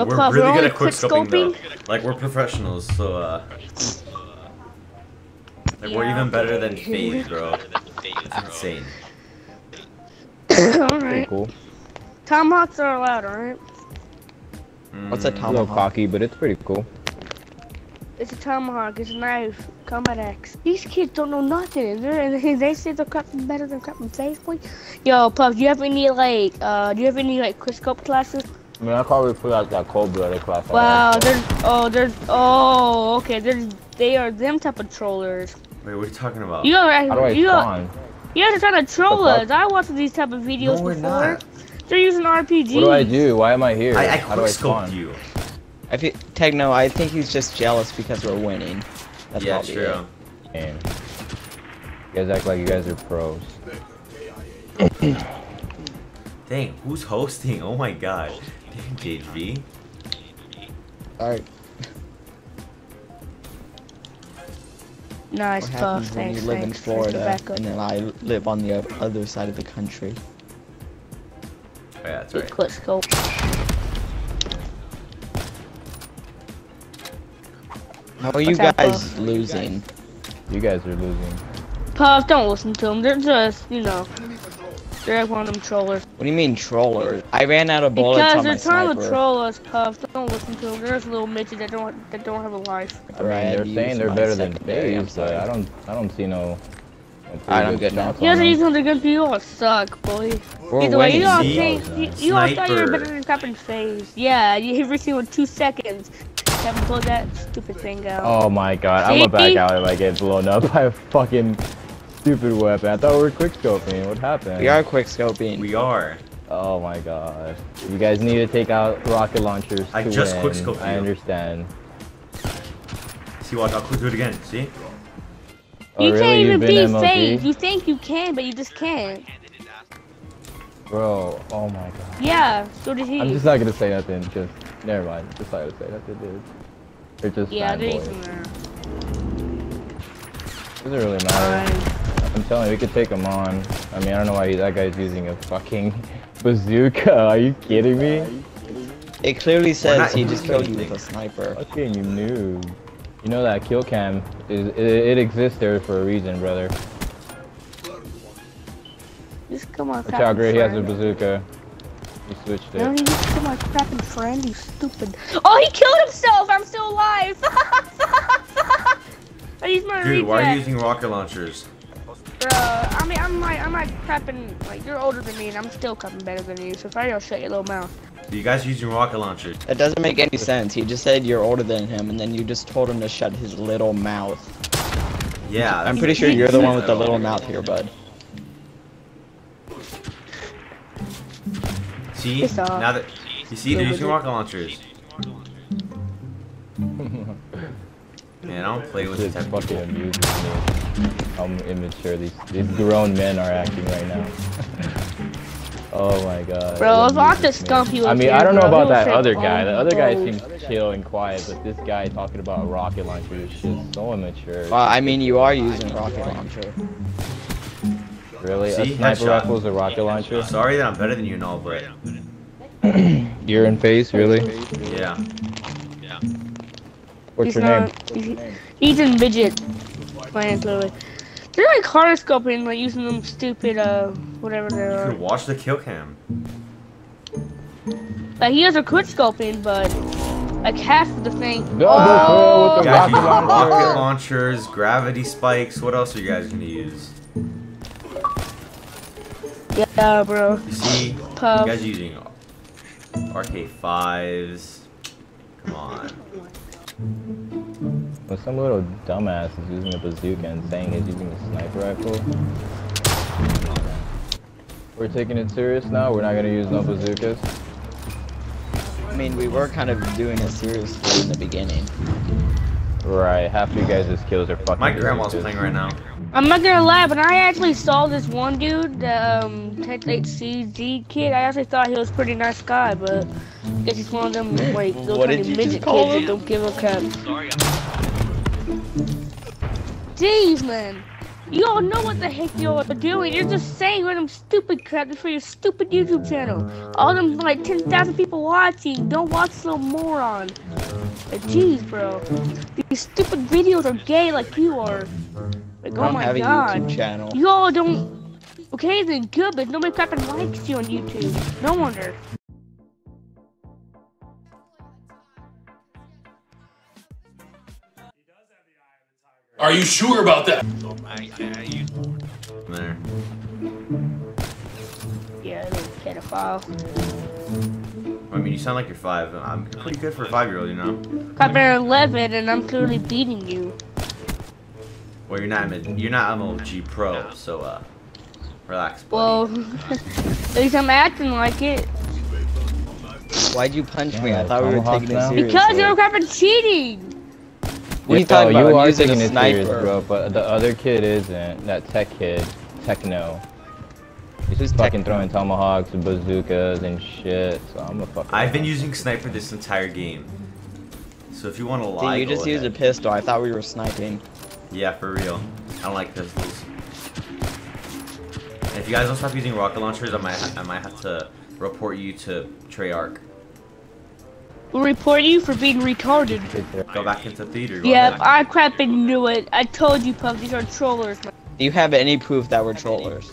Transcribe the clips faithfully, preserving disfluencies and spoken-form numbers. no we're club. really we're good at quick scoping. scoping Like, we're professionals, so uh like, yeah. we're even better than FaZe, bro. It's insane. Alright. Cool. Tomahawks are allowed, alright? Mm. What's a tomahawk? It's a cocky, but it's pretty cool. It's a tomahawk, it's a knife, combat axe. These kids don't know nothing. They're, they say they're crap from better than crap from FaZe. Yo, Puff, do you have any like, uh, do you have any like quick scope classes? I mean, I probably put out that cold-blooded class. Wow, there's, oh, there's, oh, okay, there's, they are them type of trollers. Wait, what are you talking about? You are, How do I you spawn? Are, you guys are trying to troll us. I watched these type of videos no, we're before. Not. They're using R P Gs. What do I do? Why am I here? I, I How do I spawn? You. I feel, Techno, I think he's just jealous because we're winning. That's yeah, true. It. Damn. You guys act like you guys are pros. Dang, who's hosting? Oh my god. Dang, J G. Alright. Nice, what happens tough. when thanks, you live thanks. in Florida and then I live on the other side of the country? Oh, yeah, that's right. Quick scope. How are you What's guys up, losing? You guys are losing. Puff, don't listen to them. They're just, you know, they're one of them trollers. What do you mean trollers? I ran out of bullets because on my sniper. Because they're trying to troll us, Puff. Don't listen to them. They're just little midgets that don't that don't have a life. I mean, right, they're saying they're better than FaZe, but I don't I don't see no. I don't get that. Yeah, these ones are good. You all suck, boy. We're Either way, you all think you, you all thought you were better than crap in FaZe. Yeah, you hit everything in two seconds. Haven't pulled that stupid thing out. Oh my god, I'm a back out if I get blown up by a fucking stupid weapon. I thought we were quickscoping. What happened? We are quickscoping. We are. Oh my god. You guys need to take out rocket launchers. I to just quickscoped. I understand. See, watch, I'll quick do it again. See? Oh, you really? can't even You've be safe. You think you can, but you just can't. Bro, oh my god. Yeah, so did he. I'm just not gonna say nothing. Just. Never mind, decided to say that they did. They're just yeah, they're even there. Doesn't really matter. Fine. I'm telling you, we could take him on. I mean, I don't know why he, that guy's using a fucking bazooka. Are you kidding me? Uh, you kidding me? It clearly says he just killed you with a sniper. Fucking noob. You know that kill cam is it, it exists there for a reason, brother. Just come on. Watch out, Gray, he has a bazooka. He switched it. No, he used to my crapping friend, you stupid. Oh, he killed himself! I'm still alive! I used my Dude, reject. why are you using rocket launchers? Bruh, I mean, I'm like, I'm like crapping, like, you're older than me and I'm still crapping better than you, so if I don't shut your little mouth. You guys are using rocket launchers. That doesn't make any sense. He just said you're older than him and then you just told him to shut his little mouth. Yeah. I'm pretty sure you're the one with the little mouth here, bud. See, now that you see, they're using rocket launchers. Man, I don't play with this type of fucking music. How immature these these grown men are acting right now. Oh my god. Bro, if I could stomp you. I mean, I don't know about that other guy. The other guy seems chill and quiet, but this guy talking about rocket launchers is just so immature. Well, I mean, you are using rocket launcher. Really? See, a sniper rifle is a rocket launcher? Sorry that I'm better than you and all, but... You're in FaZe, really? Yeah. Yeah. What's he's your not, name? He's, he's in midget. Plans, literally. They're like hard scoping, like using them stupid, uh, whatever they are. You can watch the kill cam. Like, he has a quick scoping, but... Like half of the thing. Double oh! with the guys, rocket, launcher. rocket launchers, gravity spikes, what else are you guys gonna use? Yeah, bro. You see, Puff. You guys are using R K fives. Come on. But some little dumbass is using a bazooka and saying he's using a sniper rifle. We're taking it serious now. We're not gonna use no bazookas. I mean, we were kind of doing it seriously in the beginning. Right. Half of you guys' kills are fucking. My grandma's bazookas. playing right now. I'm not gonna lie, but I actually saw this one dude, the um, T eight C Z kid. I actually thought he was a pretty nice guy, but I guess he's one of them, like, little tiny midget kids that don't give a crap. Jeez, man. You all know what the heck you're doing. You're just saying random stupid crap just for your stupid YouTube channel. All them like ten thousand people watching. Don't watch some moron. Like, jeez, bro. These stupid videos are gay like you are. Like, oh my god. YouTube channel. You all don't. Okay, then good, but nobody fucking likes you on YouTube. No wonder. Are you sure about that? Oh my god, you there. Yeah, little pedophile. I mean, you sound like you're five. I'm pretty good for a five-year-old, you know? I'm eleven, and I'm clearly beating you. Well, you're not you're not M L G Pro, so uh, relax, buddy. Well, at least I'm acting like it. Why'd you punch yeah, me? I thought we were taking it seriously. Because you were crapping cheating. We thought oh, you are taking it serious, bro, but the other kid isn't. That tech kid, Techno. He's just fucking throwing tomahawks and bazookas and shit. So I'm a fucking. I've been using sniper this entire game. So if you want to lie, dude, you just used a pistol. I thought we were sniping. Yeah, for real. I don't like pistols. And if you guys don't stop using rocket launchers, I might, I might have to report you to Treyarch. We'll report you for being retarded. Go back into theater. Yeah, I crapping knew it. I told you, Puff, these are trollers. Do you have any proof that we're trollers?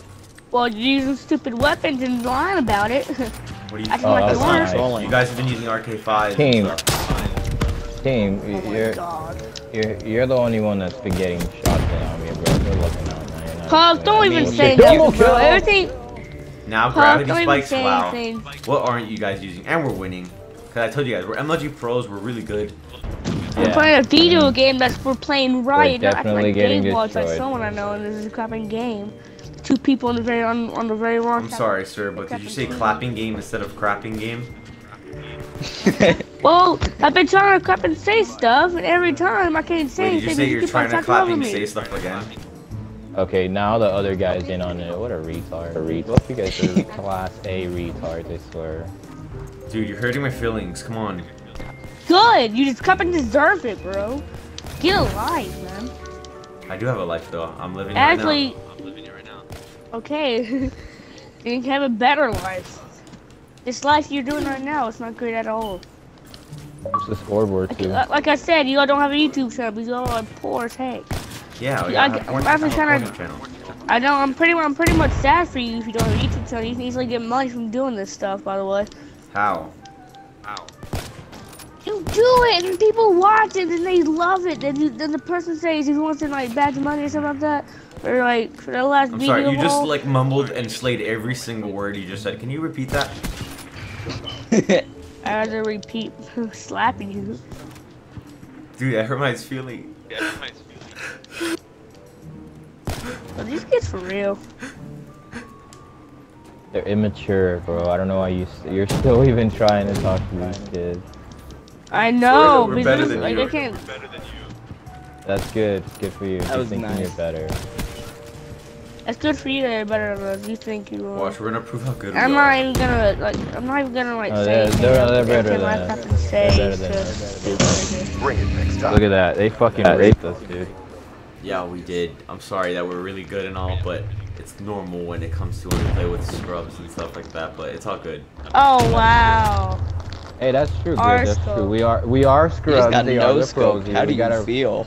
Well, you're using stupid weapons and lying about it. What are you, I feel oh, like that's not trolling. You guys have been using R K five. Team, so. Team, oh you're, you're you're the only one that's been getting shot down. I mean, bro, you're looking out now. Puff, don't even say that, bro. Everything. Now gravity spikes. Wow. What aren't you guys using? And we're winning. Cause I told you guys, we're M L G pros, we're really good. Yeah. We're playing a video game that's we're playing Riot, we're not acting like Game Watch like someone I know, and this is a clapping game. Two people on the very on, on the very wrong. I'm sorry, sir, but did you say clapping game instead of crapping game? Well, I've been trying to clap and say stuff, and every time I can't say anything. Did you say you're trying to clap and say stuff again? Okay, now the other guy's in on it. What a retard! A retard! What you guys are class A retards, I swear. Dude, you're hurting my feelings. Come on. Good. You just come and deserve it, bro. Get a life, man. I do have a life, though. I'm living it right now. I'm living it right now. Okay. You can have a better life. This life you're doing right now is not great at all. What's the scoreboard, too? Like, like I said, you all don't have a YouTube channel because you all are poor as heck. Yeah, yeah. I, I, I'm actually trying to. I know. I'm pretty. I'm pretty much sad for you if you don't have a YouTube channel. You can easily get money from doing this stuff, by the way. How? How? You do it, and people watch it, and they love it. Then, you, then the person says he wants to like bad money or something like that, or like for the last I'm video. I'm sorry, you just like mumbled and slayed every single word you just said. Can you repeat that? I had to repeat slapping you. Dude, that hurt my feeling. Yeah, that hurt my feeling. Well, these kids for real. They're immature, bro. I don't know why you st you're still even trying to talk to these kids. I know. We're, we're better than like, you. We're better than you. That's good. Good for you. That was thinking nice. You're better. That's good for you. That you're better than us. You think you are. Watch, we're gonna prove how good. I'm we not are. even gonna like. I'm not even gonna like oh, say. They're, they're, they're better than us. They're better than us. Bring it next time. Look at that. They fucking yeah, raped us, dude. Yeah, we did. I'm sorry that we're really good and all, but. It's normal when it comes to when you play with scrubs and stuff like that, but it's all good. Oh wow! Hey, that's true. Good. That's true. We are we are scrubs. Got we are no the pros. How do you gotta, feel?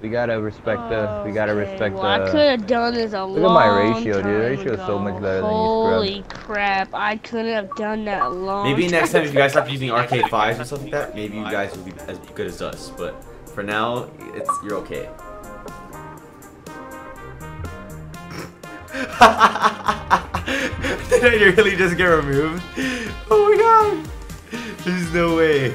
We gotta respect oh, the. We gotta okay. respect well, the. I could have done this a Look long at my ratio, time dude. The ratio ago. is so much better Holy than you scrubs. Holy crap! I couldn't have done that long. Maybe next time if you guys stop using R K fives or stuff like that, maybe you guys will be as good as us. But for now, it's you're okay. Did I really just get removed? Oh my god! There's no way.